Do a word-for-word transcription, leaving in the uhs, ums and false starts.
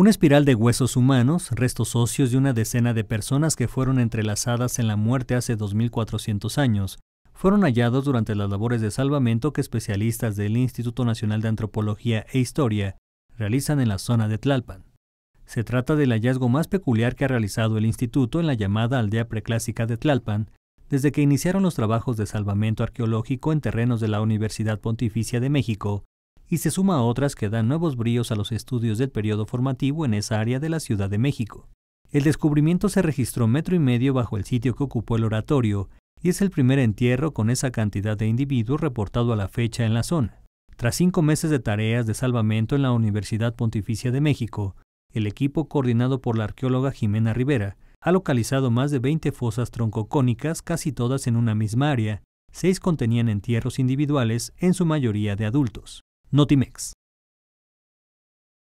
Una espiral de huesos humanos, restos óseos de una decena de personas que fueron entrelazadas en la muerte hace dos mil cuatrocientos años, fueron hallados durante las labores de salvamento que especialistas del Instituto Nacional de Antropología e Historia realizan en la zona de Tlalpan. Se trata del hallazgo más peculiar que ha realizado el instituto en la llamada Aldea Preclásica de Tlalpan, desde que iniciaron los trabajos de salvamento arqueológico en terrenos de la Universidad Pontificia de México, y se suma a otras que dan nuevos bríos a los estudios del periodo formativo en esa área de la Ciudad de México. El descubrimiento se registró metro y medio bajo el sitio que ocupó el oratorio y es el primer entierro con esa cantidad de individuos reportado a la fecha en la zona. Tras cinco meses de tareas de salvamento en la Universidad Pontificia de México, el equipo coordinado por la arqueóloga Jimena Rivera ha localizado más de veinte fosas troncocónicas, casi todas en una misma área. Seis contenían entierros individuales, en su mayoría de adultos. Notimex.